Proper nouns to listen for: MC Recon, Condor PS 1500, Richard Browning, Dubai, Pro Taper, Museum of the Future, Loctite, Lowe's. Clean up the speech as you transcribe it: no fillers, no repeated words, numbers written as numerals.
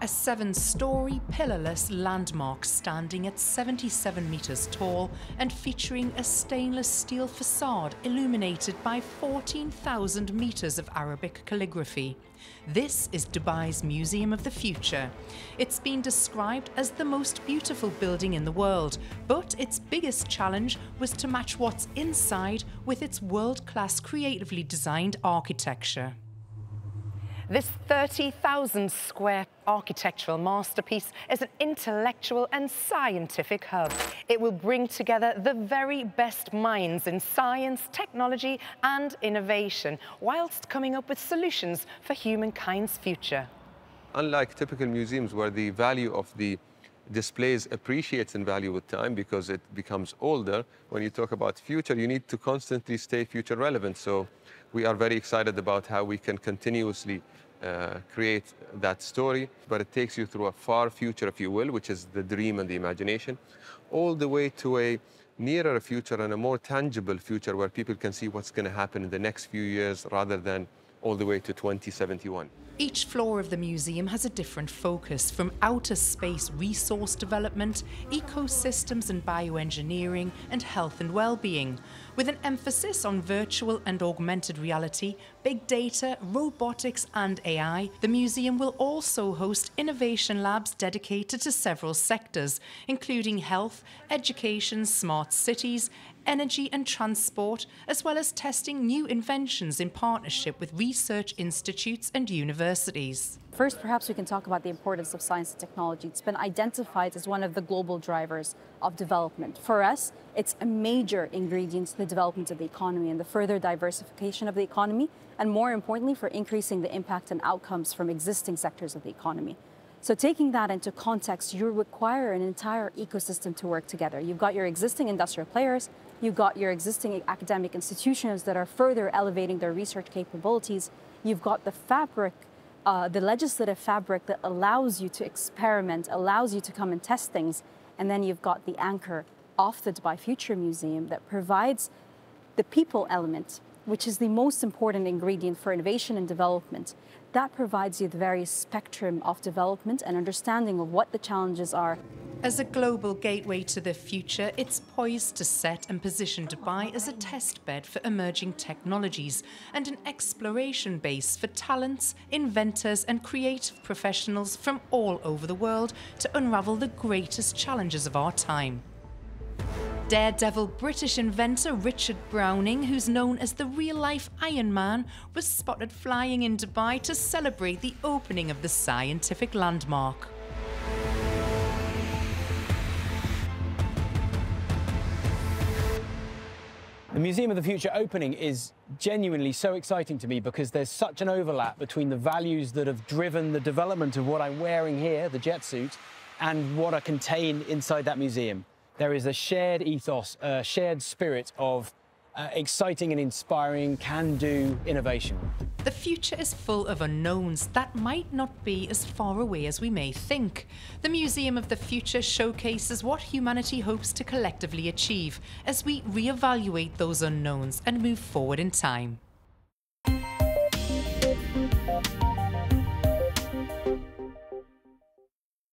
A 7-story pillarless landmark standing at 77 metres tall and featuring a stainless steel facade illuminated by 14,000 metres of Arabic calligraphy. This is Dubai's Museum of the Future. It's been described as the most beautiful building in the world, but its biggest challenge was to match what's inside with its world-class creatively designed architecture. This 30,000-square architectural masterpiece is an intellectual and scientific hub. It will bring together the very best minds in science, technology and innovation, whilst coming up with solutions for humankind's future. Unlike typical museums where the value of the displays appreciates in value with time because it becomes older, when you talk about future, you need to constantly stay future relevant. So we are very excited about how we can continuously create that story, but it takes you through a far future, if you will, which is the dream and the imagination, all the way to a nearer future and a more tangible future where people can see what's going to happen in the next few years rather than all the way to 2071. Each floor of the museum has a different focus, from outer space resource development, ecosystems and bioengineering, and health and well-being, with an emphasis on virtual and augmented reality, big data, robotics and AI. The museum will also host innovation labs dedicated to several sectors, including health, education, smart cities, energy and transport, as well as testing new inventions in partnership with research institutes and universities. First, perhaps we can talk about the importance of science and technology. It's been identified as one of the global drivers of development. For us, it's a major ingredient to the development of the economy and the further diversification of the economy, and more importantly, for increasing the impact and outcomes from existing sectors of the economy. So taking that into context, you require an entire ecosystem to work together. You've got your existing industrial players, you've got your existing academic institutions that are further elevating their research capabilities, you've got the fabric, the legislative fabric that allows you to experiment, allows you to come and test things, and then you've got the anchor of the Dubai Future Museum that provides the people element, which is the most important ingredient for innovation and development. That provides you the various spectrum of development and understanding of what the challenges are. As a global gateway to the future, it's poised to set and position Dubai as a test bed for emerging technologies and an exploration base for talents, inventors and creative professionals from all over the world to unravel the greatest challenges of our time. Daredevil British inventor Richard Browning, who's known as the real-life Iron Man, was spotted flying in Dubai to celebrate the opening of the scientific landmark. The Museum of the Future opening is genuinely so exciting to me because there's such an overlap between the values that have driven the development of what I'm wearing here, the jetsuit, and what are contained inside that museum. There is a shared ethos, a shared spirit of exciting and inspiring can-do innovation. The future is full of unknowns that might not be as far away as we may think. The Museum of the Future showcases what humanity hopes to collectively achieve as we reevaluate those unknowns and move forward in time.